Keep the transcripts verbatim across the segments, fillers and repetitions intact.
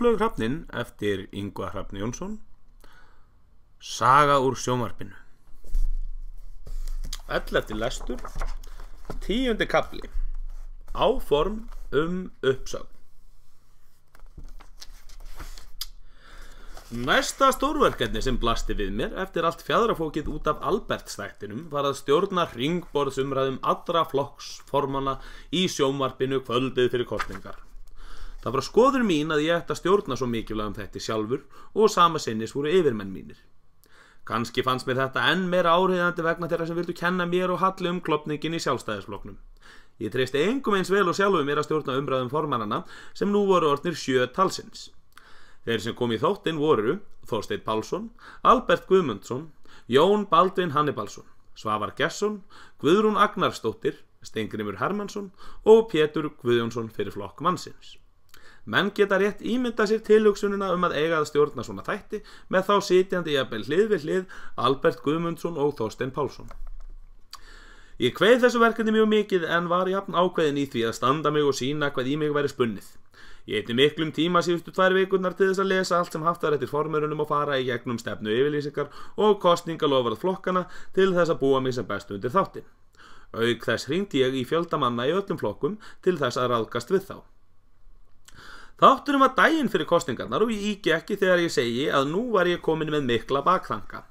flaug hrafnin eftir Ingva Hrafn Jónsson. Saga úr sjónvarpinu. Ellefti lestur. Tíundi kafli. Áform um uppsögn. Næsta stórverkefni sem blasti við mér eftir allt fjadrafókið út af Albertsþættinum var að stjórna hringborðsumræðum allra flokksformanna í sjónvarpinu kvöldið fyrir kosningar. Það var skoður mín að ég ætti að stjórna svo mikilvægum þetta sjálfur og sama sinnis voru yfirmenn mínir. Kanski fannst mér þetta enn meira áhrifandi vegna þeirra sem vildu kenna mér og halli um klopningin í Sjálfstæðisflokknum. Ég treysti engum eins vel og sjálfur mér að stjórna umræðum formannana sem nú voru orðnir sjö talsins. Þeir sem kom í þóttinn voru Þorsteinn Pálsson, Albert Guðmundsson, Jón Baldvin Hannibálsson, Svavar Gesson, Guðrún Agnarsdóttir, Stengriðmur Hermannsson og Pétur Guðfinnsson fyrir flokk mannsins. Menn geta rétt ímynda sér tilhugsunina um að eiga að stjórna svona þætti með þá sitjandi jafnvel hlið við hlið Albert Guðmundsson og Þorsteinn Pálsson. Ég kveið þessu verkefni mjög mikið en var jafn ákveðin í því að standa mig og sína hvað í mig væri spunnið. Ég eitti miklum tíma síðustu tvær vikurnar til þess að lesa allt sem haft var eftir formörunum og fara í gegnum stefnu yfirlýsingar og kosningalofarð flokkana til þess að búa mig sem best undir þáttinn. Auk þess hringdi ég í fjöldamanna í öllum flokkum til þess að ráðgast við þá. Þátturum var daginn fyrir kosningarnar og ég íki ekki þegar ég segi að nú var ég komin með mikla bakþanka.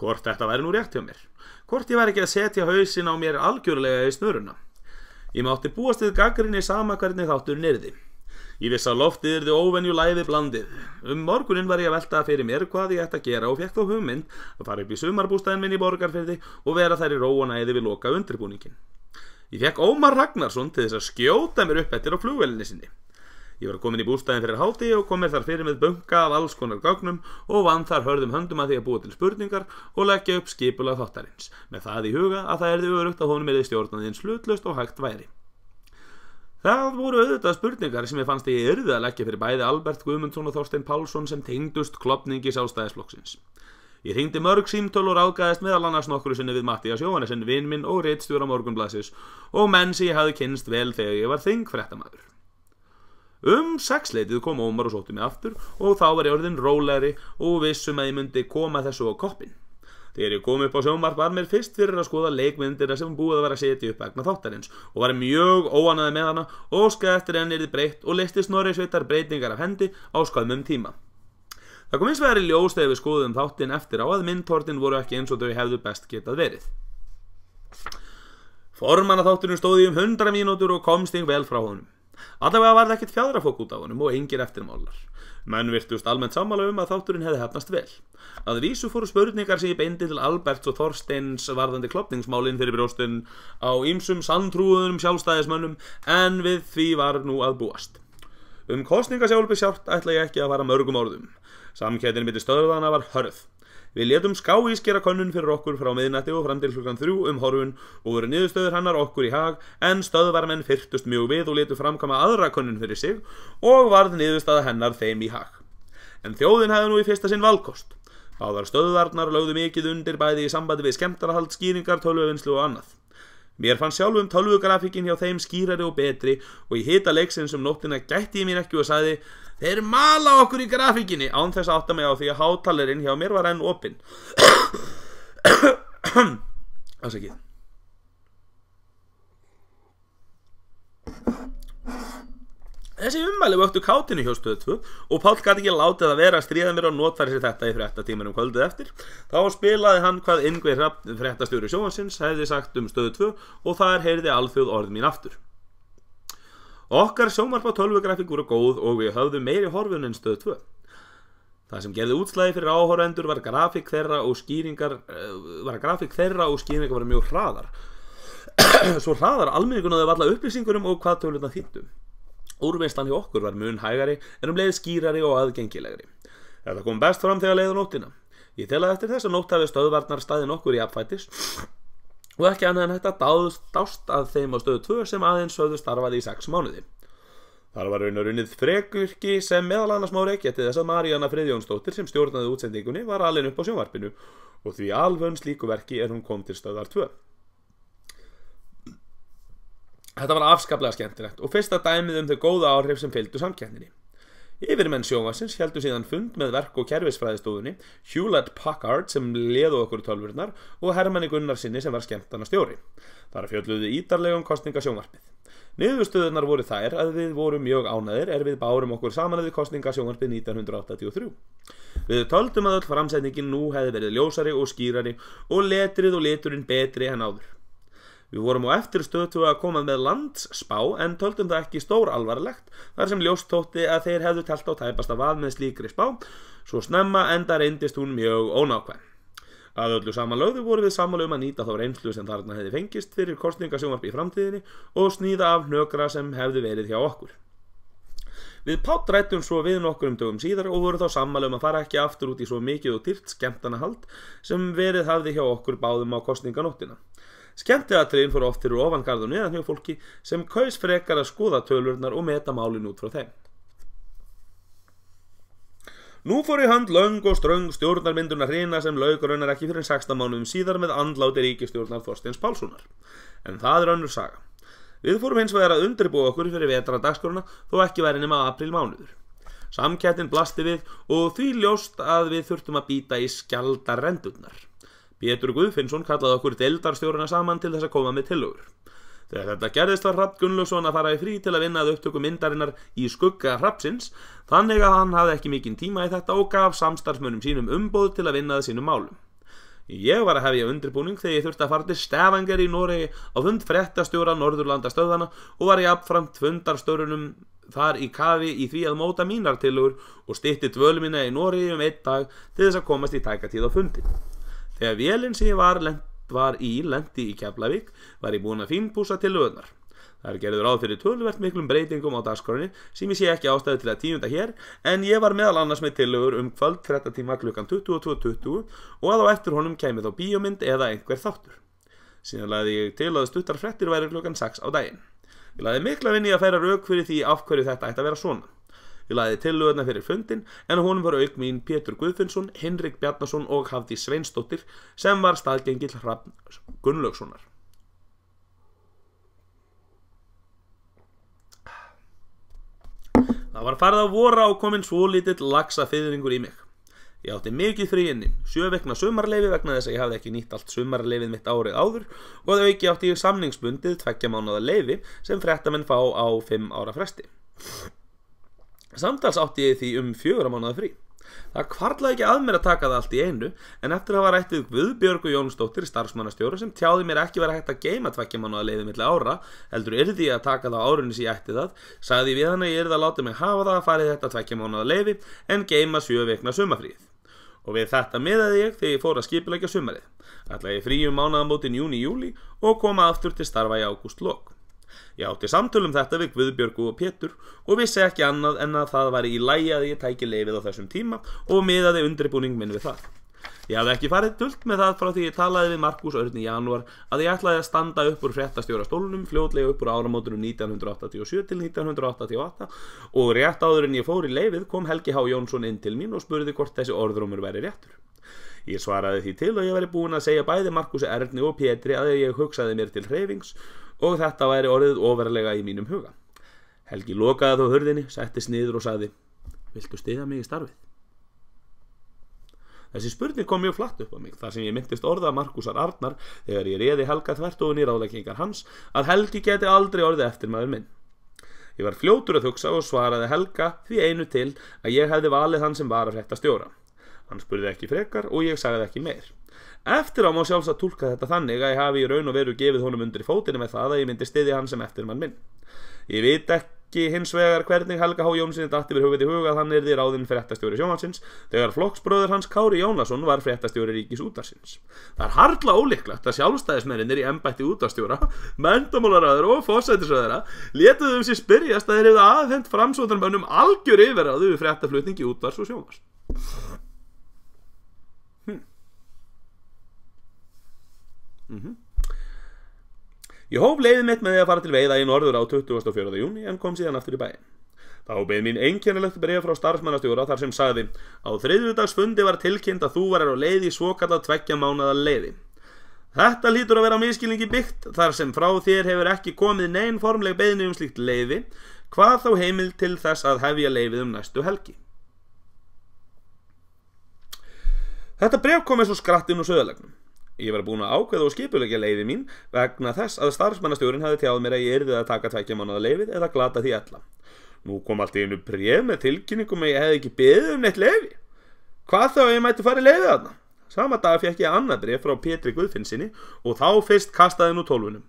Hvort þetta væri nú rétt hjá mér? Hvort ég var ekki að setja hausinn á mér algjörlega í snöruna? Ég mátti búast við gagnrýni sama hvernig þátturinn yrði. Ég vissi að loftið yrði óvenju lævi blandið. Um morguninn var ég að velta fyrir mér hvað ég ætti að gera og fékk þó hugmynd að fara upp í sumarbústaðinn minn í Borgarfirði og vera þar í ró og næði við loka undirbúninginn. Ég fékk Ómar Ragnarsson til þess að skjóta mér upp eftir á flugvélinni sinni. Ég var komin í bústaðinn fyrir hádegi og kom mér þar fyrir með bunka af alls konar gögnum og vann þar hörðum höndum að því að búa til spurningar og leggja upp skipulag þáttarins, með það í huga að það yrði öruggt að honum yrði stjórnað eins hlutlaust og hægt væri. Það voru auðvitað spurningar sem ég fannst ég yrði að leggja fyrir bæði Albert Guðmundsson og Þorsteinn Pálsson sem tengdust klofningi Sjálfstæðisflokksins. Ég hringdi mörg símtöl og ráðgaðist meðal annars nokkru sinni við Matthías Jóhannesson, vin minn og ritstjóra Morgunblaðsins og menn sem ég hafði kynnst vel þegar ég var þingfréttamaður. Um sexleitið kom Ómar og sótti mig aftur og þá var ég orðinn rólegri og vissum að ég myndi koma þessu á koppinn. Þegar ég kom upp á sjónvarp var mér fyrst fyrir að skoða leikmyndirna sem búið að vera að setja upp vegna þáttarins og var mjög óánægður með hana og óskaði eftir henni yrði breytt og leysti Snorri sveitar breytingar af hendi á skömmum tíma. Það kom hins vegar í ljós þegar við skoðum þáttinn eftir á að myndhortin voru ekki eins og þau hefðu best getað verið. Formannaþátturinn stóð í um hundra mínútur og komst ég vel frá honum. Allavega var það ekkert fjaðrafok út af honum og engir eftirmálar. Menn virtust almennt sammála um að þátturinn hefði hefnast vel. Að vísu fóru spurningar sem ég beindi til Alberts og Þorsteins varðandi klofningsmálin fyrir brjóstun á ýmsum sanntrúðunum sjálfstæðismönnum en við því var nú að búast. Um kosningasjálfi sjálft ætla ég ekki að fara mörgum orðum. Samkeppnin milli stöðvanna var hörð. Við létum skáískera könnun fyrir okkur frá miðnætti og fram til klukkan þrjú um horfun og voru niðurstöður hennar okkur í hag en stöðvarmenn fyrtust mjög við og létu framkama aðra könnun fyrir sig og varð niðurstaða hennar þeim í hag. En þjóðin hefði nú í fyrsta sinn valkost. Báðar stöðvarnar lögðu mikið undir bæði í sambandi við skemmtarahald, skýringar, tölvuvinnslu og annað. Mér fann sjálfum tölvugrafikin hjá þeim skýrari og betri og í hita leiksins um nóttina gætti ég mín ekki og sagði: Þeir mala okkur í grafíkinni, án þess að átta mig á því að hátalarinn hjá mér var enn opinn. Afsakið. Þessi ummæli vöktu kátinu hjá Stöð tvö og Páll gat ekki látið að vera að stríða mér og notfæra sér þetta í fréttatímanum kvöldið eftir. Þá spilaði hann hvað Ingvi Hrafn, fréttastjóri sjónvarpsins, hefði sagt um Stöð tvö og þar heyrði alþjóð orð mín aftur. Okkar sjónvarp á tölvugrafík voru góð og við höfðum meiri horfun en Stöð tvö. Það sem gerði útslæði fyrir áhorfendur var grafík þeirra og skýringar var grafík þeirra og skýringar var mjög hraðar. Svo hraðar almenningur náði varla upplýsingunum og hvað tölurnar þýddu. Úrvinnslan hjá okkur var mun hægari en um leið skýrari og aðgengilegri. Þetta kom best fram þegar leið á nóttina. Ég tel að eftir þess að nótt hafi stöðvarnar staðið nokkur í jafnfætis og ekki annað en þetta dáðust, dást að þeim á Stöð tvö sem aðeins höfðu starfaði í sex mánuði. Þar var raunar unnið frekvirki sem meðal annars má rekja til þess að Maríanna Friðjónsdóttir sem stjórnaði útsendingunni var alin upp á sjónvarpinu og því alvön slíku verki er hún kom til Stöðar tvö. Þetta var afskaplega skemmtilegt og fyrsta dæmið um þau góða áhrif sem fylgdu samkeppninni. Yfirmenn sjónvarsins heldur síðan fund með verk- og kerfisfræðistofunni, Hewlett Packard sem leðu okkur tölvurnar og Hermanni Gunnarsinni sem var skemmtanastjóri. Þar fjölluðu ítarlega um kosningasjónvarpið. Niðurstöðunar voru þær að við vorum mjög ánæðir er við bárum okkur saman að við kosningasjónvarpið nítján áttatíu og þrjú. Við töldum að öll framsetningin nú hefði verið ljósari og skýrari og letrið og liturinn betri en áður. Við vorum á eftir stötu að koma með landsspá en töldum það ekki stór alvarlegt þar sem ljóst þótti að þeir hefðu telt á tæpasta vað með slíkri spá, svo snemma enda reyndist hún mjög ónákvæm. Að öllu samanlögðu voru við sammála um að nýta þá reynslu sem þarna hefði fengist fyrir kosningasjónvarpi í framtíðinni og sníða af hnökra sem hefðu verið hjá okkur. Við pátrættum svo við nokkurum dögum síðar og voru þá sammála um að fara ekki aftur út í svo mikið og dýrt skemmtanahald sem verið hafði hjá okkur báðum á kosninganóttina. Skemmtiatriðin fór oft fyrir ofangarð og neðan hjá fólki sem kaus frekar að skoða tölurnar og meta málin út frá þeim. Nú fór í hönd löng og ströng stjórnarmyndunar hrina sem lauk raunar ekki fyrir sextán mánuðum síðar með andláti ríkistjórnar Þorsteins Pálssonar. En það er önnur saga. Við fórum hins vegar að undirbúa okkur fyrir vetrardagskrona þó ekki væri nema aprílmánuður. Samkeppnin blasti við og því ljóst að við þurftum að bíta í skjaldarrendurnar. Pétur Guðfinnsson kallaði okkur deildarstjórana saman til þess að koma með tillögur. Þegar þetta gerðist var Hrafn Gunnlaugsson að fara í frí til að vinna að upptöku myndarinnar í skugga Hrafnsins, þannig að hann hafði ekki mikinn tíma í þetta og gaf samstarfsmönnum sínum umboð til að vinna að sínum málum. Ég var að hefja undirbúning þegar ég þurfti að fara til Stavanger í Noregi á fund fréttastjóra Norðurlandastöðana og var ég jafnframt fundarstörunum þar í kafi í því að móta mínar tillögur og stytti dvölu mína í Noregi um einn dag til þess að komast í tækatíð á fundin. Þegar vélinn sem ég var, lent, var í lendi í Keflavík var ég búin að fínpúsa tillögurnar. Þar gerður ráð fyrir töluvert miklum breytingum á dagskránni sem ég sé ekki ástæðu til að tíunda hér, en ég var meðal annars með tillögur um kvöld þrettán tíma klukkan tuttugu og tvö tuttugu og að á eftir honum kæmi þá bíómynd eða einhver þáttur. Síðan lagði ég til að stuttar fréttir væri klukkan sex á daginn. Ég lagði mikla vinnu í að færa rauk fyrir því af hverju þetta ætti að vera svona. Ég lagði tillögurnar fyrir fundinn en honum voru auk mín Pétur Guðfinnsson, Hinrik Bjarnarsson og Hafþý Sveinsdóttir sem var staðgengill Hrafn Gunnlaugssonar. Það var farið að vora og kominn svo lítill laxa fiðringur í mig. Ég átti mikið frí inni, sjö vegna sumarleifi vegna þess að ég hafði ekki nýtt allt sumarleifið mitt árið áður og að auki átti ég samningsbundið tveggja mánaða leifi sem fréttamenn fá á fimm ára fresti. Samtals átti ég því um fjögurra mánaða frí. Það hvarlaði ekki að mér að taka það allt í einu, en eftir að hafa rætt við Guðbjörg og Jónusdóttir starfsmannastjóra sem tjáði mér ekki vera hægt að geima tveggja mánaða leiði milli ára, heldur yrði ég að taka það á árunni sem ég ætti það, sagði ég við hann að ég yrði að láta mig hafa það að fara í þetta tveggja mánaða leiði en geima sjö vikna sumarfríið. Og við þetta miðaði ég þegar ég fór að skipuleggja sumarið. Ætlaði ég frí um mánaðamótin júní júlí og koma aftur til starfa í ágústlok. Ég átti samtölum þetta við Guðbjörgu og Pétur og vissi ekki annað en að það var í lagi að ég tæki leifið á þessum tíma og miðaði undirbúning minn við það. Ég hafði ekki farið dult með það frá því ég talaði við Markús Örn í janúar að ég ætlaði að standa upp úr fréttastjórastólnum fljótlega upp úr áramótunum nítján áttatíu og sjö til nítján áttatíu og átta og rétt áður en ég fór í leifið kom Helgi H. Jónsson inn til mín og spurði hvort þessi orðrómur væri réttur. Ég svaraði því til og ég væri búin að segja bæði Markúsi Erni og Pétri að ég hugsaði mér til hreyfings og þetta væri orðið ofarlega í mínum huga. Helgi lokaði þá hurðinni, settist niður og sagði: Viltu styðja mig í starfið? Þessi spurning kom mjög flatt upp á mig þar sem ég myndist orða Markúsar Arnar þegar ég réði Helga þvert ofan í ráðleggingar hans að Helgi geti aldrei orðið eftirmaður minn. Ég var fljótur að hugsa og svaraði Helga því einu til að ég hefði valið hann sem var að frétta stjóra. Hann spurði ekki frekar og ég sagði ekki meir. Eftir á má sjálfs að túlka þetta þannig að ég hafi í raun og veru gefið honum undir fótinu með það að ég myndi styðja hann sem eftirmann minn. Ég veit ekki hins vegar hvernig Helga H. Jónsson datt yfir hugviti huga að hann yrði ráðinn fréttastjóri sjónvarpsins þegar flokksbróður hans Kári Jónason var fréttastjóri Ríkisútvarpsins. Það er harla ólíklegt að sjálfstæðismennirnir í embætti útvarpsstjóra, menntamálaráðherra og forsætisráðherra létu um sig spyrjast að þeir hefðu afhent framsóknarmönnum algjör yfirráð yfir fréttaflutningi útvarps og sjónvarps. Mm-hmm. Ég hóf leiðið mitt með því að fara til veiða í norður á tuttugasta og fjórða júní en kom síðan aftur í bæinn. Þá beið mín einkennilegt bréf frá starfsmannastjóra þar sem sagði: Á þriðjudagsfundi var tilkynnt að þú varir á leið í svokallað tveggja mánaða leiði. Þetta hlýtur að vera á misskilningi byggt þar sem frá þér hefur ekki komið nein formleg beiðni um slíkt leiði. Hvað þá heimil til þess að hefja leifið um næstu helgi? Þetta bref kom eins og skrattinn úr söðalegnum. Ég var búin að ákveða og skipulegja leiði mín vegna þess að starfsmannastjórinn hafði tjáð mér að ég yrði að taka tveggja mánaða leifið eða glata því alla. Nú kom allt í einu bréf með tilkynningum að ég hefði ekki beðið um neitt leifi. Hvað þá að ég mætti fara í leiði þarna? Sama dag fékk ég annað bréf frá Pétri Guðfinnssyni og þá fyrst kastaði nú tólfunum.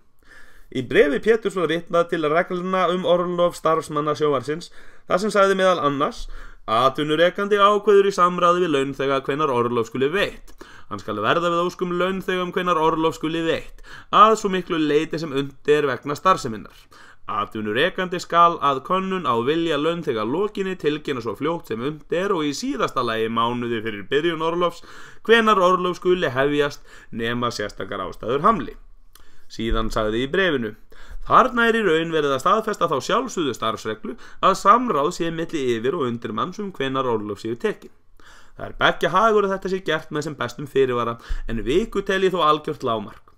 Í bréfi Péturs var vitnað til reglna um orlof starfsmanna sjóvarsins, þar sem sagði meðal annars: atvinnurekandi ákveður í samráði við launþega hvenær orlof skuli veitt. Hann skal verða við óskum launþega um hvenær orlof skuli veitt, að svo miklu leiti sem unnt er vegna starfseminnar. Atvinnurekandi skal að könnun á vilja launþega lokinni tilkynna svo fljótt sem unnt er og í síðasta lagi mánuði fyrir byrjun orlofs hvenær orlof skuli hefjast nema sérstakar ástæður hamli. Síðan sagði í brefinu: þarna er í raun verið að staðfesta þá sjálfsögðu starfsreglu að samráð sé milli yfir og undir manns um hvenær orlof séu tekin. Það er beggja hagur að þetta sé gert með sem bestum fyrirvara, en viku tel ég þó algjört lágmark.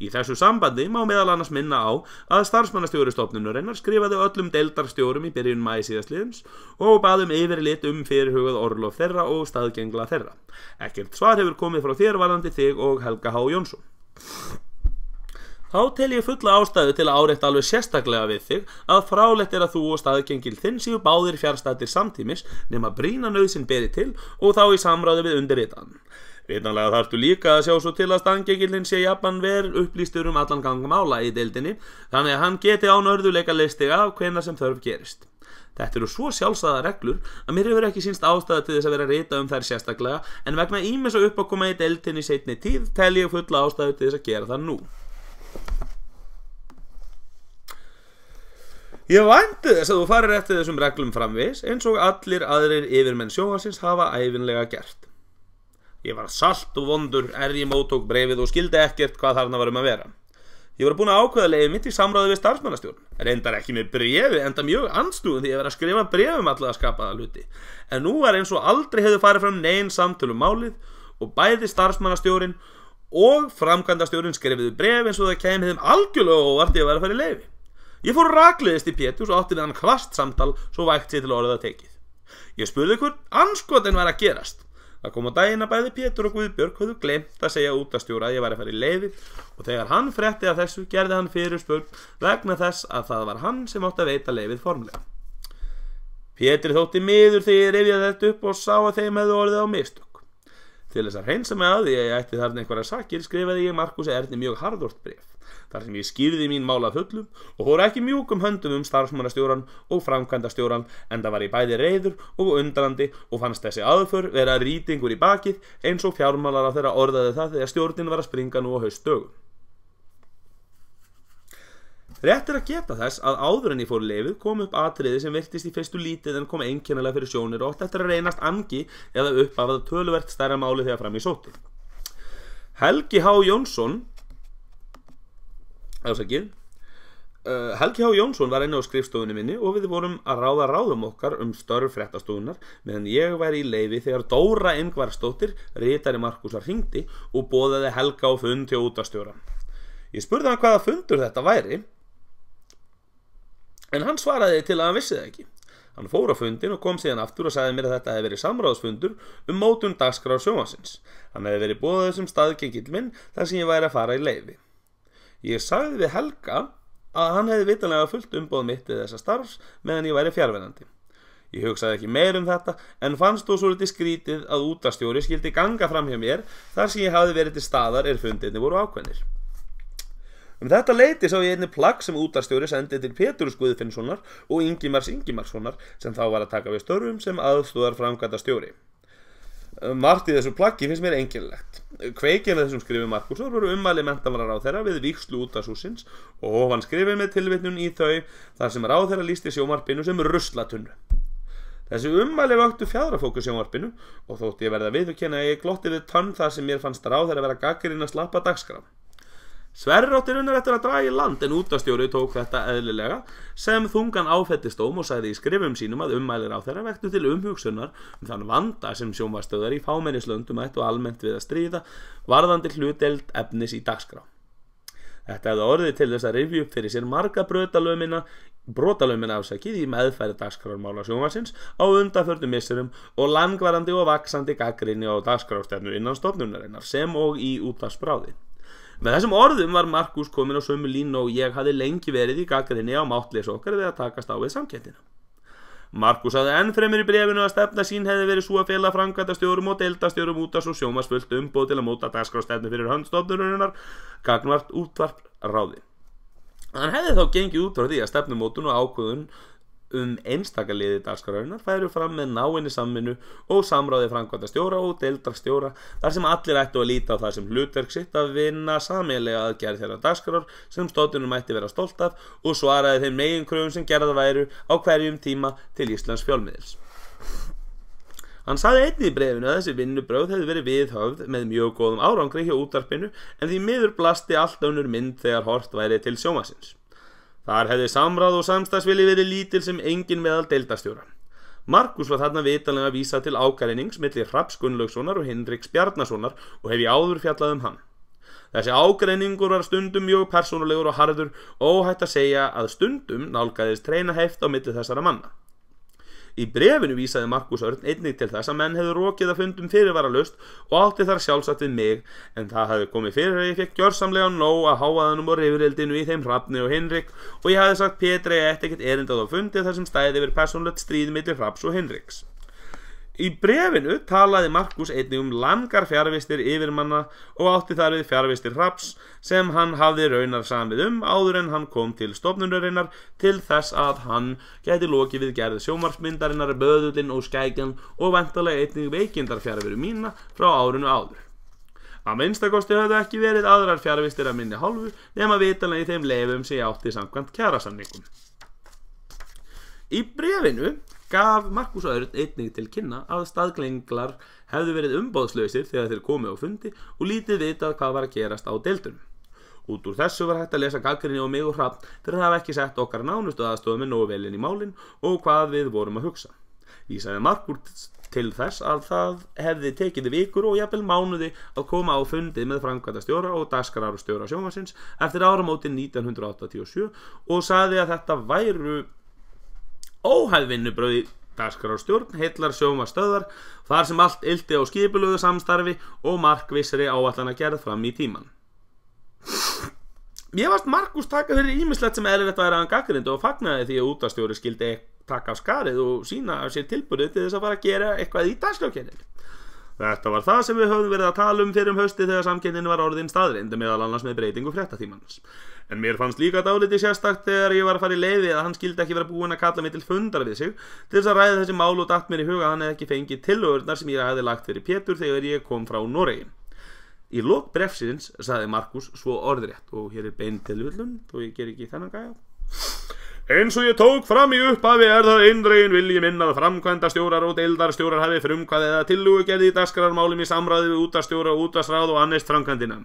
Í þessu sambandi má meðal annars minna á að starfsmannastjóri stofnunarinnar skrifaði öllum deildarstjórum í byrjun maí síðastliðins og baðum yfirlit um fyrirhugað orlof þeirra og staðgengla þeirra. Ekkert svar hefur komið frá þér varðandi þig og Helga H. Jónsson. Þá tel ég fulla ástæðu til að árétta alveg sérstaklega við þig að frálegt er að þú og staðgengil þinn séu báðir fjarstaddir samtímis nema brýna nauðsyn beri til og þá í samráði við undirritaðan. Vitanlega þarftu líka að sjá svo til að staðgengillinn sé jafnan verið upplýstur um allan gang mála í deildinni, þannig að hann geti án örðuleika leyst þig af hvenær sem þörf gerist. Þetta eru svo sjálfsagðar reglur að mér hefur ekki sýnst ástæða til þess að vera að rita um þær sérstaklega, en vegna ýmis og uppákoma í deildinni seinni tíð tel ég fulla ástæðu til þess að gera það nú. Ég vænti þess að þú farir eftir þessum reglum framvegis eins og allir aðrir yfirmenn sjóhansins hafa ævinlega gert. Ég var salt og vondur er ég móttók brefið og skildi ekkert hvað þarna var um að vera. Ég var búin að ákveða leiðið mitt í samráði við starfsmannastjórn, reyndar ekki með brefi enda mjög andstúðum því að vera að skrifa brefum allega skapaða hluti. En nú var eins og aldrei hefðu farið fram nein samtöl um málið og bæði starfsmannastjórinn og framkvæmdastjórinn skrifuðu bref eins og það kæmi þeim algjörlega óvart að vera að fara í leyfi. Ég fór rakleiðist í Péturs og átti við hann hvasst samtal svo vægt sér til orðið að tekið. Ég spurði hvort andskotin var að gerast. Það kom á daginn að bæði Pétur og Guðbjörg höfðu gleymt að segja út að stjóra að ég var að fara í leiði og þegar hann frétti af þessu gerði hann fyrirspurn vegna þess að það var hann sem átti að veita leiðið formlega. Pétur þótti miður þegar ég rifjaði þetta upp og sá að þeim hefðu orðið á mistök. Til þess að hreinsa mig að því að ég ætti þarna einhverjar sakir skrifaði ég Markúsi Erni mjög harðort bréf, þar sem ég skýrði mín mála fullum og fór ekki mjúkum höndum um starfsmannastjóran og framkvæmdastjóran, en það var í bæði reiður og undrandi og fannst þessi aðför vera rýtingur í bakið eins og fjármálar á þeirra orðaði það þegar stjórnin var að springa nú á haustdögum. Rétt er að geta þess að áður en ég fór leyfið kom upp atriði sem virtist í fyrstu lítið en kom einkennilega fyrir sjónir og átt eftir að reynast angi eða upp af að töluvert stærra máli þegar fram í sótti. Helgi H. Jónsson Ásakið. Helgi H. Jónsson var einu á skrifstofunni minni og við vorum að ráða ráðum okkar um störf fréttastofunar meðan ég væri í leifi þegar Dóra Ingvarsdóttir, ritari Markúsar, hringdi og boðaði Helga á fund til útastjóra. Ég spurði hann hvaða fundur þetta væri, en hann svaraði til að hann vissi það ekki. Hann fór á fundin og kom síðan aftur og sagði mér að þetta hefði verið samráðsfundur um mótun dagskrár sjónvarpsins. Hann hefði verið boðaður sem staðgengill minn þar sem ég væri að fara í leyfi. Ég sagði við Helga að hann hefði vitanlega fullt umboð mitt eða þessa starfs meðan ég væri fjárverandi. Ég hugsaði ekki meir um þetta en fannst þó svolítið skrítið að útastjóri skyldi ganga fram hjá mér þar sem ég hafði verið til staðar er fundirnir voru ákveðnir. Um þetta leiti sá ég einni plagg sem útastjóri sendið til Péturs Guðfinnssonar og Ingimars Ingimarssonar sem þá var að taka við störfum sem aðstoðar framkvæmdastjóri. Margt í þessu plaggi finnst mér einkennilegt. Kveikina þessum skrifi Markúsar voru ummæli menntamálaráðherra á þeirra við vígslu útvarpshússins og ofan skrifið með tilvitnun í þau þar sem ráðherra lýsti sjónvarpinu sem ruslatunnu. Þessi ummæli vöktu fjaðrafókus sjónvarpinu og þótti ég verða viðurkenna að ég glotti við tönn þar sem mér fannst ráðherra vera gagnrýna að slappa dagskrá. Sverráttir unnar eftir að draga í land en útastjóri tók þetta eðlilega sem þungan áfettistóm og sagði í skrifum sínum að ummælir á þeirra vektu til umhugsunar um þann vanda sem sjónvarpsstöðvar í fámennislöndum ættu almennt við að stríða varðandi hlutdeild efnis í dagskrá. Þetta hefði orðið til þess að rifja upp fyrir sér marga brautalömina brotalömmin afsakið í meðfæri dagskrármála sjónvarsins á undanförnum misserum og langvarandi og vaxandi gaggrinni á dagskrárstefnu innan stofnunarinnar sem og í útvarpsbráði. Með þessum orðum var Markús kominn á sömu línu og ég hafði lengi verið í gaggrinni á máttleysi okkar við að takast á við samkeppnina. Markús hafði ennfremur í bréfinu að stefna sín hefði verið svo að fela framkvæmdastjórum og deildarstjórum út af svo sjónvarpsfullt umboð til að móta dagskrárstefnu fyrir hönd stofnunarinnar gagnvart útvarpsráði. Hann hefði þá gengið út frá því að stefnumótun og ákvörðun um einstaka liði dagskrárinnar færu fram með náinni samvinnu og samráði framkvæmdastjóra og deildarstjóra þar sem allir ættu að líta á það sem hlutverk sitt að vinna sameiginlega að gera þeirra dagskrár sem stofnunin mætti vera stolt af og svaraði þeim meginkröfum sem gerða væru á hverjum tíma til Íslands fjölmiðils. Hann sagði einnig í bréfinu að þessi vinnubrögð hefði verið viðhöfð með mjög góðum árangri hjá útvarpinu en því miður blasti allt önnur mynd þegar hort væri til sjónvarpsins. Þar hefði samráð og samstarfsvilji verið lítil sem engin meðal deildarstjóra. Markús var þarna vitanlega að vísa til ágreinings milli Hrafns Gunnlaugssonar og Hinriks Bjarnasonar og hef ég áður fjallað um hann. Þessi ágreiningur var stundum mjög persónulegur og harður og óhætt að segja að stundum nálgaðist treinaheft á milli þessara manna. Í brefinu vísaði Markús Örn einnig til þess að menn hefði rokið að fundum fyrirvaralaust og átti þar sjálfsagt við mig, en það hefði komið fyrir að ég fekk gjörsamlega nóg að hávaðanum og rifrildinu í þeim Hrafni og Hinrik og ég hefði sagt Pétri að eftir ekkert erindað á fundi þar sem stæði yfir persónulegt stríð milli Hrafns og Hinriks. Í brefinu talaði Markús einnig um langar fjarvistir yfirmanna og átti þar við fjarvistir Hrafns sem hann hafði raunar samið um áður en hann kom til stofnunarinnar til þess að hann gæti lokið við gerð sjónvarpsmyndarinnar, böðullinn og skækjan og vantalega einnig veikindar fjarveru mína frá árinu áður. Að minnstakosti höfðu ekki verið aðrar fjarvistir að minni hálfu nema vitanlega í þeim leifum sem ég átti samkvæmt kjarasamningum. Í brefinu gaf Markús Örn einnig til kynna að staðglenglar hefðu verið umboðslausir þegar þeir komið á fundi og lítið vitað hvað var að gerast á deildunum. Út úr þessu var hægt að lesa gaggrinni á mig og Hrafn fyrir að hafa ekki sett okkar nánustu aðstoð með nógu velinn í málin og hvað við vorum að hugsa. Vísaði Markús til þess að það hefði tekið vikur og jafnvel mánuði að koma á fundið með framkvæmdastjóra og dagskrárstjóra sjónvarpsins eftir áramótin nítján áttatíu og sjö og sagði að þetta væru óhæf vinnubrögð í dagskrárstjórn heillar sjónvarpsstöðvar þar sem allt ylti á skipulögðu samstarfi og markvissri áætlanagerð fram í tímann. Mér varst Markús taka fyrir ýmislegt sem eðlilegt væri að hann gagnrýndi og fagnaði því að útvarpsstjóri skyldi taka af skarið og sína af sér tilburði til þess að fara að gera eitthvað í dagskrárgerðinni. Þetta var það sem við höfðum verið að tala um fyrir um hausti þegar samkeppnin var orðin staðreynd meðal annars með breytingu fréttatímans. En mér fannst líka dálítið sérstakt þegar ég var að fara í leiði að hann skyldi ekki vera búinn að kalla mig til fundar við sig til þess að ræða þessi mál og datt mér í huga að hann hefði ekki fengið tillögurnar sem ég hafði lagt fyrir Pétur þegar ég kom frá Noregi. Í lok brefsins sagði Markús svo orðrétt og hér er bein tilvillun og ég ger ekki þennan gæja. Eins og ég tók fram í upphafi er það eindreginn vilji minn að framkvæmdastjórar og deildarstjórar hafi frumkvæði eða tillögugerði í dagskrármálum í samráði við útvarpsstjóra og útvarpsráð og annist framkvæmdina.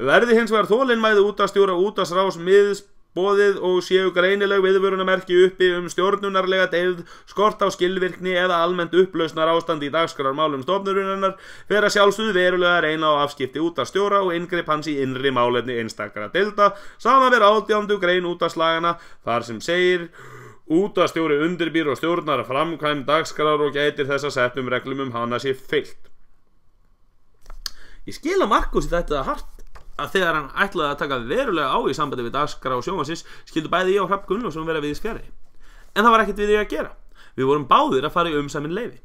Verði hins vegar þolinmæði útvarpsstjóra og útvarpsráðs miðsboðið og séu greinileg viðvörunarmerki uppi um stjórnunarlega deyfð, skort á skilvirkni eða almennt upplausnar ástandi í dagskrármálum stofnunarinnar fer að sjálfsögðu verulega reyna á afskipti útvarpsstjóra og inngrip hans í innri málefni einstakra deilda, samanber átjándu grein útvarpslaganna þar sem segir útvarpsstjóri undirbýr og stjórnar framkvæmd dagskrár og gætir þess að settum reglum um hana sé fylgt. Ég skil að Markúsi þetta hart að þegar hann ætlaði að taka verulega á í sambandi við dagskrár sjónvarpsins skyldu bæði ég og Hrafn Gunnlaugsson vera við í skjari. En það var ekkert við ég að gera. Við vorum báðir að fara í umsamin leyfi.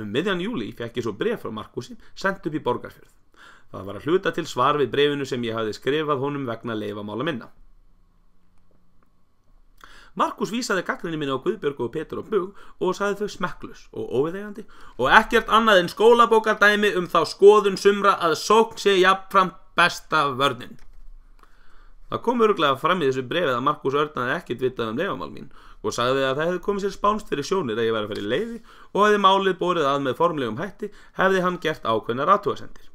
Um miðjan júlí fekk ég svo bréf frá Markúsi sent upp í Borgarfjörð. Það var að hluta til svar við bréfinu sem ég hafði skrifað honum vegna leyfamála minna. Markús vísaði gagnrýni minni á Guðbjörg og Pétur og Bug og sagði þau smekklaus og óviðeigandi og ekkert annað en skólabókardæmi um þá skoðun sumra að sókn sé jafnframt besta vörnin. Það kom örugglega fram í þessu bréfi að Markús Örn hafði ekkert vitað um leyfamál mín og sagði að það hefði komið sér spánst fyrir sjónir að ég væri að fara í leyfi og hefði málið borið að með formlegum hætti hefði hann gert ákveðnar athugasemdir.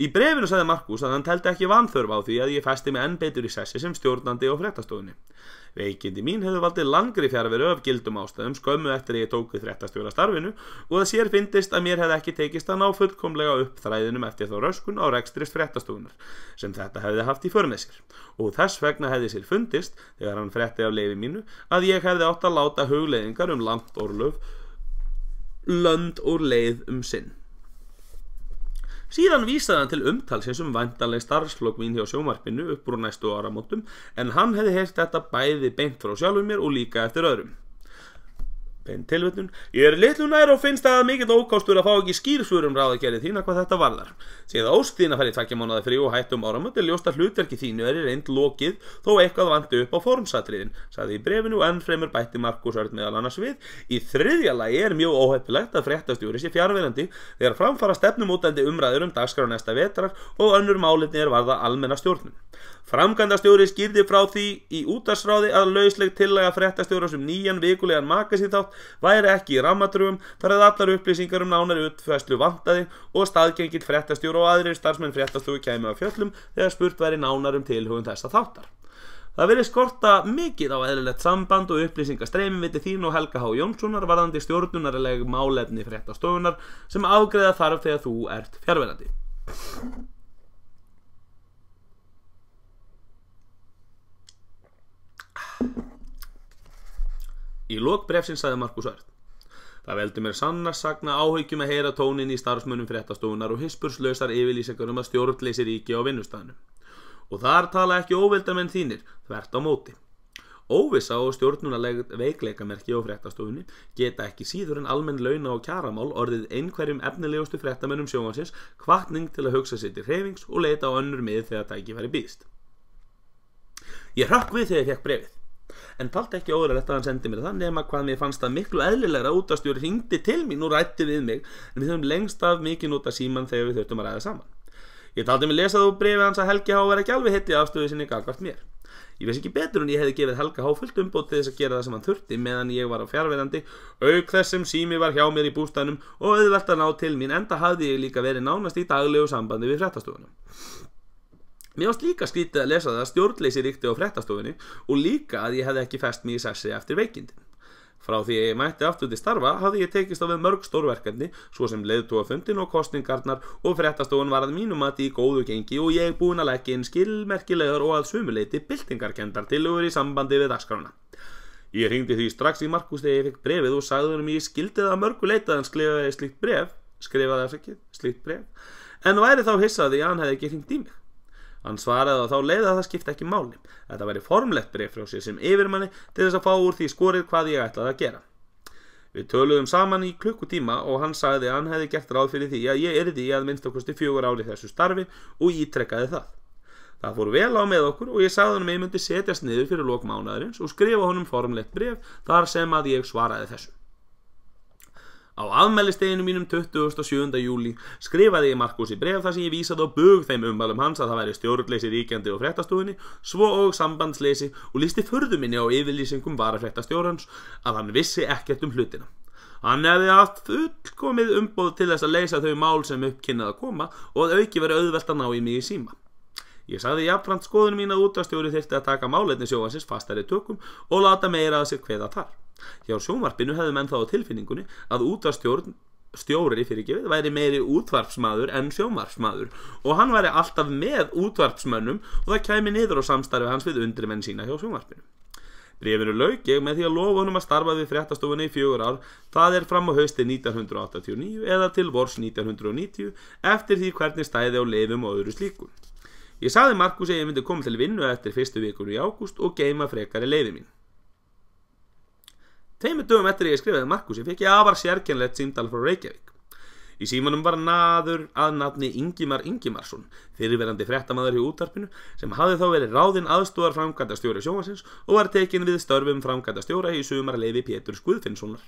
Í brefinu sagði Markús að hann teldi ekki vanþörf á því að ég festi mig enn betur í sessi sem stjórnandi á fréttastofunni. Veikindi mín hefðu valdið langri fjarveru af gildum ástæðum skömmu eftir að ég tók við fréttastjóra starfinu og það sér fyndist að mér hefði ekki tekist að ná fullkomlega upp þræðinum eftir þá röskun á rekstrist fréttastofunar sem þetta hefði haft í för með sér. Og þess vegna hefði sér fundist, þegar hann frétti af leifi mínu, að ég hefði átt að láta hugleiðingar um land orlöf, lönd og leið um sinn. Síðan vísaði hann til umtalsins um væntanleg starfsflokk mín hjá sjónvarpinu upp úr næstu áramótum en hann hefði heyrt þetta bæði beint frá sjálfum mér og líka eftir öðrum. Beint tilvitnun. Ég er litlu nær og finnst það mikill ókostur að fá ekki skýrsvörum ráðagerið þína hvað þetta varðar. Síðan ósk þín að fara í tveggja mánaða frí og hættum áramót er ljóst að hlutverki þínu er í reynd lokið þó eitthvað vanti upp á formsatriðin, sagði í brefinu og enn fremur bætti Markús Örn meðal annars við. Í þriðja lagi er mjög óheppilegt að fréttastjóri sé fjarverandi þegar framfara stefnumótandi umræður um dagskrá næsta vetrar og önnur málefni er varða almenna stjórnun. Framkvæmdastjóri skýrði frá því í útvarpsráði að lausleg tillaga fréttastjóra um nýjan vikulegan magasínþátt væri ekki í rammadrögum þar að allar upplýsingar um nánari útfærslu vantaði og staðgengill fréttastjóra og aðrir starfsmenn fréttastofu kæmu af fjöllum þegar spurt væri nánar um tilhögun þessa þáttar. Það verið skorta mikið á eðlilegt samband og upplýsingastreymi milli þín og Helga H. Jónssonar varðandi stjórnunarleg málefni fréttastofunnar sem afgreiða þarf þegar þú ert fjarverandi. Í lok brefsins sagði Markús Örn: Það veldur mér sannast sagna áhyggjum að heyra tónin í starfsmönnum fréttastofunar og hispurslausar yfirlýsingar um að stjórnleysi ríki á vinnustaðnum. Og þar tala ekki óvildarmenn þínir, þvert á móti. Óvissa og stjórnunaleg veikleikamerki á fréttastofunni geta ekki síður en almenn launa og kjaramál orðið einhverjum efnilegustu fréttamennum sjónvarsins hvatning til að hugsa sér til hreyfings og leita á önnur mið þegar tækifæri býðst. Ég hrökk við þegar ég fékk brefið. En taldi ekki óðurlegt að hann sendi mér það nema hvað mér fannst það miklu eðlilegra að útvarpsstjóri hringdi til mín og ræddi við mig en við höfum lengst af mikið notað símann þegar við þurftum að ræða saman. Ég taldi mér lesað úr bréfi hans að Helgi H. var ekki alveg heill í afstöðu sinni gagnvart mér. Ég vissi ekki betur en ég hefði gefið Helga H. fullt umboð til þess að gera það sem hann þurfti meðan ég var á fjarverandi, auk þess sem sími var hjá mér í bústaðnum og auðvelt að ná til mín enda hafði ég líka verið nánast í daglegu sambandi við fréttastofuna. Mér ást líka skrítið að lesa það að stjórnleysi ríkti á fréttastofunni og líka að ég hefði ekki fest mig í sessi eftir veikindin. Frá því ég mætti aftur til starfa hafði ég tekist á við mörg stórverkefni, svo sem leiðtogafundinn og kosningarnar og fréttastofun var að mínum mati í góðu gengi og ég búin að leggja inn skilmerkilegar og að sumuleyti byltingarkenndar tillögur í sambandi við dagskrána. Ég hringdi því strax í Markús þegar ég fekk brefið og sagði honum ég skildi að mörgu leyti að hann skrifaði slíkt bréf, skrifaði slíkt bréf, en væri þá hissað því að hann hefði ekki hringt í mig. Hann svaraði að þá leiði að það skipti ekki máli. Þetta væri formlegt bréf frá sér sem yfirmanni til þess að fá úr því skorið hvað ég ætlaði að gera. Við töluðum saman í klukkutíma og hann sagði að hann hefði gert ráð fyrir því að ég yrði í að minnsta kosti fjögur ár í þessu starfi og ítrekkaði það. Það fór vel á með okkur og ég sagði honum að ég myndi setjast niður fyrir lok mánaðarins og skrifa honum formlegt bréf þar sem að ég svaraði þessu. Á afmælisdeginu mínum tuttugasta og sjöunda júlí skrifaði ég Markúsi bréf þar sem ég vísaði á bug þeim ummælum hans að það væri stjórnleysi ríkjandi á fréttastofunni, svo og sambandsleysi og lýsti furðu minni á yfirlýsingum varafréttastjórans að hann vissi ekkert um hlutina. Hann hefði haft fullkomið umboð til þess að leysa þau mál sem uppkynnaði að koma og að auki verið auðvelt að ná í mig í síma. Ég sagði jafnframt skoðunum mín að útvarpsstjóri þyrfti að taka málefni sjónvarpsins fastari tökum og láta meira að sér kveða þar. Hjá sjónvarpinu hefðu menn þá á tilfinningunni að útvarpsstjóri fyrirgefið væri meiri útvarpsmaður en sjónvarpsmaður og hann væri alltaf með útvarpsmönnum og það kæmi niður á samstarfi hans við undirmenn sína hjá sjónvarpinu. Bréfinu lauk ég með því að lofa honum að starfa við fréttastofunni í fjögur ár, það er fram á hausti nítján áttatíu og níu eða til vors nítján níutíu eftir því hvernig stæði á leifum og öðru slíku. Ég sagði Markúsi að ég myndi koma til vinnu eftir fyrstu vikunni í ágúst og geima frekari leiði mín. Tveimur dögum eftir ég skrifaði Markúsi fekk ég afar sérkennlegt símtal frá Reykjavík. Í símanum var maður að nafni Ingimar Ingimarsson, fyrirverandi fréttamaður hjá útvarpinu, sem hafði þá verið ráðinn aðstoðar framkvæmdastjóra sjónvarpsins og var tekin við störfum framkvæmdastjóra í sumarleyfi Péturs Guðfinnssonar.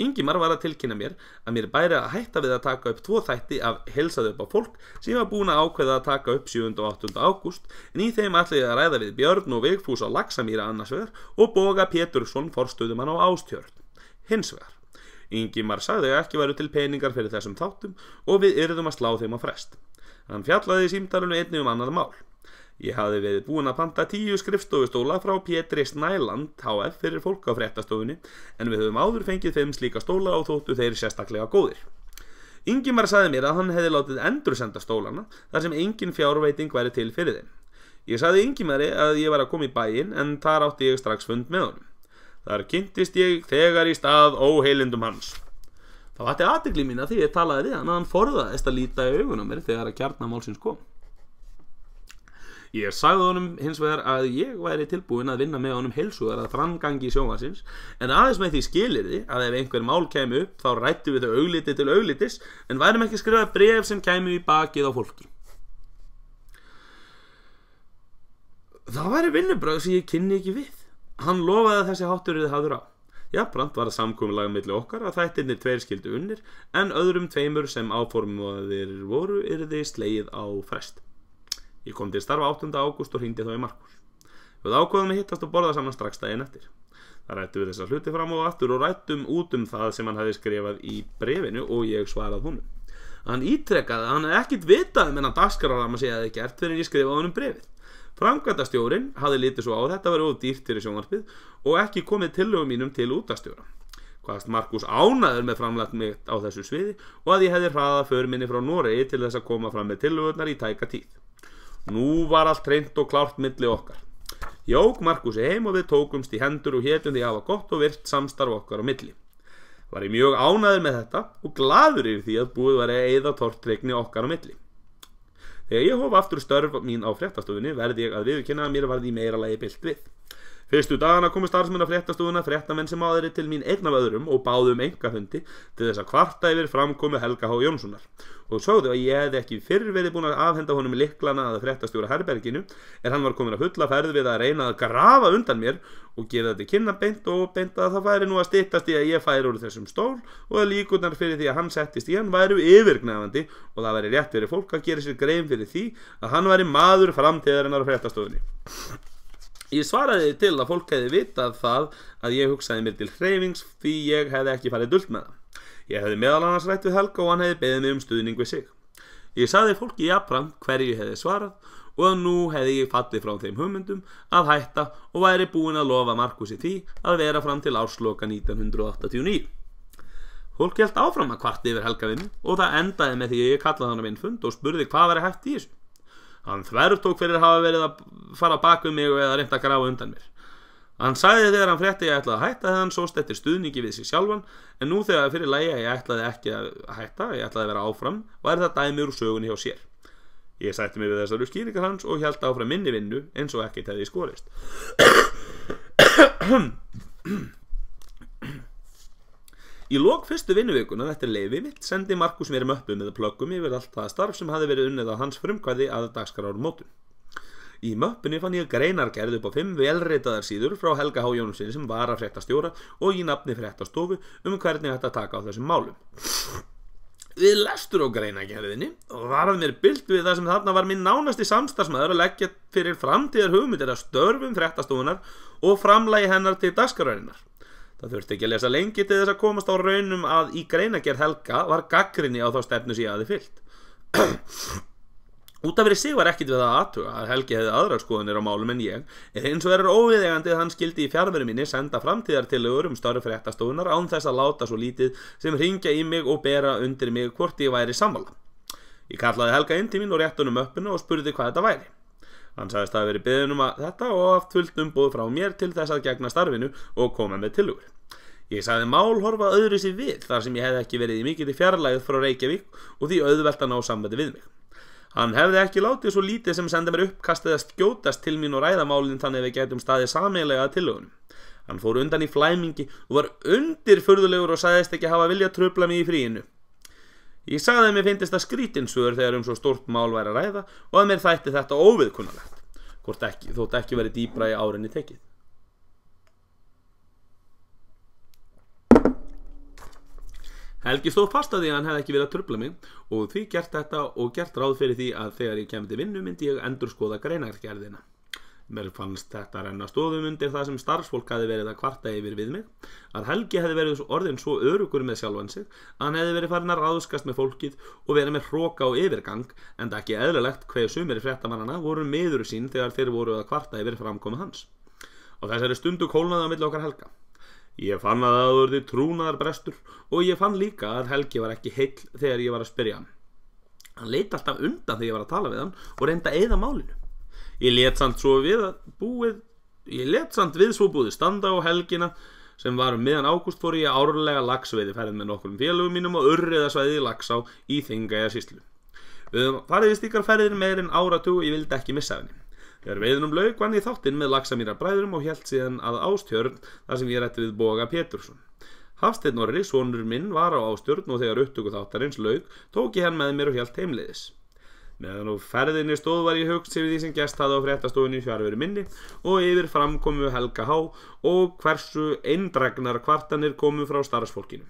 Ingimar var að tilkynna mér að mér bæri að hætta við að taka upp tvo þætti af Heilsaðu upp á fólk sem var búin að ákveða að taka upp sjöunda og áttunda ágúst en í þeim ætlaði að ræða við Björn og Vigfús á Laxamýra annars vegar og Boga Pétursson forstöðumann á Ástjörn hins vegar. Ingimar sagði að ekki væru til peningar fyrir þessum þáttum og við yrðum að slá þeim á frest. Hann fjallaði í símtalinu einnig um annað mál. Ég hafði verið búin að panta tíu skrifstofustóla frá Pietris Næland hf fyrir fólk á fréttastofunni, en við höfum áður fengið fimm slíka stóla og þóttu þeir sérstaklega góðir. Ingimar sagði mér að hann hefði látið endursenda stólana þar sem engin fjárveiting væri til fyrir þeim. Ég sagði Ingimari að ég var að koma í bæinn en þar átti ég strax fund með honum. Þar kynntist ég þegar í stað óheilindum hans. Það vakti athygli mína því ég talaði við hann að hann forðaðist að líta í augun á mér þegar að kjarna málsins kom. Ég sagði honum hins vegar að ég væri tilbúin að vinna með honum heilsugar að framgangi sjónvarsins, en aðeins með því skilyrði að ef einhver mál kæmi upp þá rættu við þau augliti til auglitis, en værum ekki skrifað bref sem kæmi í bakið á fólki. Það væri vinnubrögð sem ég kynni ekki við. Hann lofaði að þessi háttur yrði hafður á. Jafnframt var það samkomulag milli okkar að þættirnir tveir skildu unnir, en öðrum tveimur sem áformaðir voru yrði slegið á frest. Ég kom til starfa áttunda ágúst og hringdi þá í Markús. Við ákváðum að hittast og borða saman strax daginn eftir. Það rættum við þessa hluti fram og aftur og rættum út um það sem hann hafi skrifað í brefinu og ég svarað honum. Hann ítrekkaði að hann ekkert vitaði meðan dagskráraramma sig hefði gert fyrir en ég skrifaði honum brefið. Framkvæmdastjórinn hafði litið svo á að þetta væri of dýrt fyrir sjónvarpið og ekki komið tillögum mínum til útvarpsstjóra. Hvaðst Markús ánægður með framlag mitt á þessu sviði og að ég hefði hraðað för minni frá Noregi til þess að koma fram með tillögurnar í tæka tíð. Nú var allt hreint og klárt milli okkar. Ég ók Markúsi heim og við tókumst í hendur og hétum því að hafa gott og virt samstarf okkar á milli. Var ég mjög ánægður með þetta og glaður yfir því að búið var að eyða tortryggni okkar á milli. Þegar ég hóf aftur störf mín á fréttastofunni verði ég að viðurkenna að mér varði í meira lagi bilt við. Fyrstu dagana komu starfsmenn á fréttastofuna fréttamenn sem áður til mín einn af öðrum og báðum einkafundi til þess að kvarta yfir framkomu Helga H. Jónssonar og sögðu að ég hefði ekki fyrr verið búin að afhenda honum lyklana að fréttastjóra herberginu en hann var komin að fulla ferð við að reyna að grafa undan mér og gefa þetta kynna beint og beint að það væri nú að styttast í að ég færi úr þessum stól og að líkurnar fyrir því að hann settist í hann væru yfirgnæfandi og það væri rétt fyrir fólk að gera sér grein fyrir því að hann væri maður framtíðarinnar á fréttastofunni. Ég svaraði til að fólk hefði vitað það að ég hugsaði mér til hreyfings því ég hefði ekki farið dult með það. Ég hefði meðal annars rætt við Helga og hann hefði beðið mig um stuðning við sig. Ég sagði fólki jafnframt hverju ég hefði svarað og að nú hefði ég fallið frá þeim hugmyndum að hætta og væri búin að lofa Markúsi því að vera fram til ársloka nítján áttatíu og níu. Fólk hélt áfram að kvarta yfir Helga við mig og það endaði með því að ég kallaði hann á minn fund og spurði hvað væri hæft í þessu. Hann þvertók fyrir að hafa verið að fara bak við mig og eða reynt að grafa undan mér. Hann sagði þegar hann frétti að ég ætlaði að hætta þegar hann sóst eftir stuðningi við sig sjálfan, en nú þegar fyrir lægi að ég ætlaði ekki að hætta, ég ætlaði að vera áfram, væri það dæmi úr sögunni hjá sér. Ég sætti mig við þessar skýringar hans og hélt áfram minni vinnu eins og ekkert hefði skorist. Í lok fyrstu vinnuvikuna eftir leyfi mitt sendi Markús mér möppu með plöggum yfir allt það starf sem hafði verið unnið á hans frumkvæði að dagskrármótum. Í möppunni fann ég greinargerð upp á fimm velritaðar síður frá Helga H. Jónssoni sem var að fréttastjóra og í nafni fréttastofu um hvernig þetta taka á þessum málum. Við lestur á greinargerðinni og varð mér bilt við það sem þarna var minn nánasti samstarfsmaður að leggja fyrir framtíðar hugmyndir að störfum fréttastofunar og framlagi hennar til dagskrárinnar. Það þurfti ekki að lesa lengi til þess að komast á raunum að í greinagerð Helga var gaggrinni á þá stefnu sem ég hafði fyllt. Út af fyrir sig var ekkit við það aðtuga að Helgi hefði aðrar skoðanir á málum en ég, en eins og verður óviðegandi að hann skildi í fjárveru minni senda framtíðartillögur um störf fréttastofunnar án þess að láta svo lítið sem hringja í mig og bera undir mig hvort ég væri sammála. Ég kallaði Helga inn til mín og rétti honum möppuna og spurði hvað þetta væri. Hann sagðist að verið beðinn um þetta og haft fullt umboð frá mér til þess að gegna starfinu og koma með tillögur. Ég sagði mál horfa öðru sér við þar sem ég hefði ekki verið í mikilli fjarlægð frá Reykjavík og því auðvelt að ná sambandi við mig. Hann hefði ekki látið svo lítið sem senda mér uppkastið að skjótast til mín og ræða málin þannig að við getum staðið sameiginlega að tillögunum. Hann fór undan í flæmingi og var undirfurðulegur og sagðist ekki hafa viljað trufla mig í fríinu. Ég sagði að mér fyndist að skrítinsögur þegar um svo stórt mál væri að ræða og að mér þætti þetta óviðkunnalegt, hvort ekki, þótt ekki verið dýpra í árinni tekið. Helgi stóð fast að því að hann hefði ekki verið að trufla mig og því gert þetta og gert ráð fyrir því að þegar ég kemdi vinnu myndi ég endur skoða greinargerðina. Mér fannst þetta renna stóðum undir það sem starfsfólk hafði verið að kvarta yfir við mig, að Helgi hefði verið orðin svo örugur með sjálfan sig að hann hefði verið farin að ráðskast með fólkið og verið með hróka og yfirgang, en ekki eðlilegt hver sumir fréttamannanna voru meður sín þegar þeir voru að kvarta yfir framkomu hans. Og þessari stundu kólnaði á milli okkar Helga. Ég fann að það urðu trúnaðar brestur og ég fann líka að Helgi var ekki heill þegar ég var að spyrja hann. Hann leit alltaf undan þegar ég var að tala við hann og reynda að eyða málinu. Ég let samt svo við búið, ég let samt við svo búið standa á helgina sem var um miðan ágúst fór ég árlega laxveiði ferð með nokkrum félögum mínum og urriðasvæði laxá í Þingeyjarsýslu. Við höfum farið í slíkar ferðir meir en áratug og ég vildi ekki missa henni. Þegar veiðinum lauk vann ég þáttinn með laxa mínir bræðrum og hélt síðan að Ástjörn þar sem ég rætti við Boga Pétursson. Hafsteinn orri, sonur minn, var á Ástjörn og þegar upptöku þáttarins lauk tók ég hann með mér og hélt heimleiðis. Meðan á ferðinni stóð var ég hugsi við því sem gest hafði á fréttastofunni í fjarveru minni og yfir framkomu Helga H. og hversu eindrægnar kvartanir komu frá starfsfólkinu.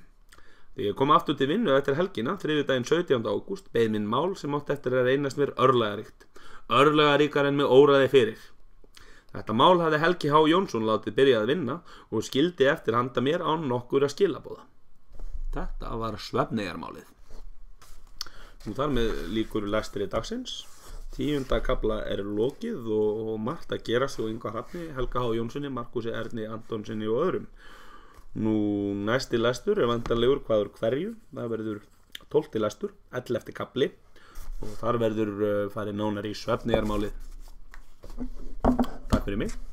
Þegar ég kom aftur til vinnu eftir helgina, þriðjudaginn sautjánda ágúst, beið minn mál sem átti eftir að reynast mér örlagaríkt. Örlagaríkar en mig óraði fyrir. Þetta mál hafði Helgi H. Jónsson látið byrjað að vinna og skildi eftir handa mér án nokkur að skilabóða. Þetta var svefneyjarmálið. Nú þar með líkur lestri dagsins. Tíunda kafla er lokið og margt að gerast hjá Ingva Hrafni, Helga H. Jónssoni, Markúsi Erni Antonssoni og öðrum. Nú næsti lestur er vantanlegur hvaður hverju. Það verður tólfti lestur, ellefti kafli og þar verður farið nánar í svefneyjarmálið. Takk fyrir mig.